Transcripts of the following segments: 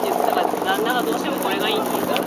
って言ってたから、旦那がどうしてもこれがいいって言ったら。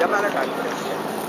やばらかいです。